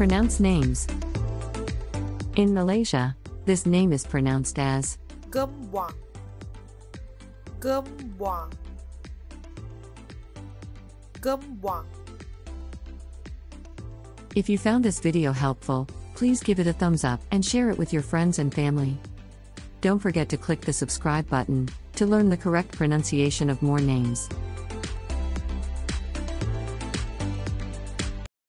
Pronounce names. In Malaysia, this name is pronounced as Gemwang. Gemwang. Gemwang. If you found this video helpful, please give it a thumbs up and share it with your friends and family. Don't forget to click the subscribe button to learn the correct pronunciation of more names.